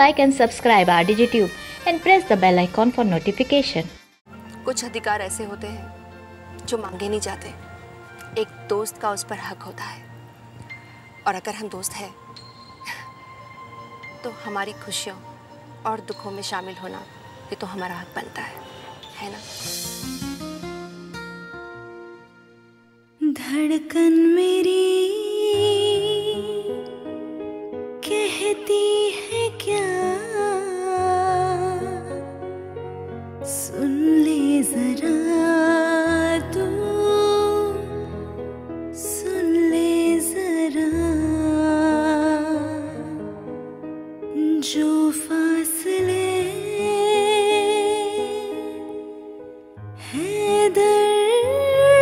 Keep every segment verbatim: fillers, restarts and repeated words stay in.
like and subscribe R D G Tube and press the bell icon for notification. कुछ अधिकार ऐसे होते हैं जो मांगे नहीं जाते। एक दोस्त का उस पर हक होता है और अगर हम दोस्त हैं तो हमारी खुशियों और दुखों में शामिल होना ये तो हमारा हक बनता है, है ना? धड़कन मेरी कहती है क्या, सुन ले जरा तू, सुन ले जरा, जो फासले है दरमियां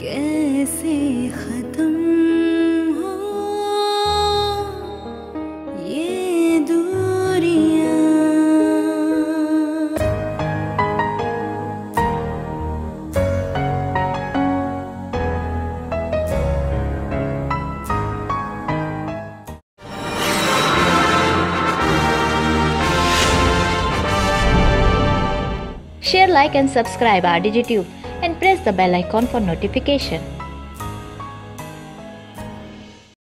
कैसे खत्म हो ये दूरियां। Share, like and subscribe R D G Tube and press the bell icon for notification.